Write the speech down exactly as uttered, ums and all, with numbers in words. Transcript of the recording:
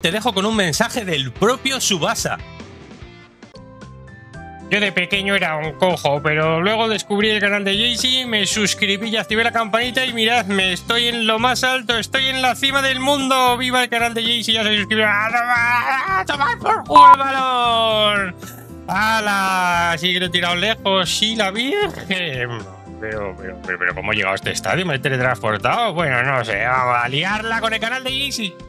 Te dejo con un mensaje del propio Tsubasa. Yo de pequeño era un cojo, pero luego descubrí el canal de Jaycee, me suscribí y activé la campanita y miradme, estoy en lo más alto, estoy en la cima del mundo. ¡Viva el canal de Jaycee! ¡Ya se suscribió! ¡Ah, tomad por culo el balón! ¡Hala! Sí que lo he tirado lejos, sí, la virgen. Pero, pero, pero, pero, ¿cómo he llegado a este estadio? ¿Me he teletransportado? Bueno, no sé, vamos a liarla con el canal de Jaycee.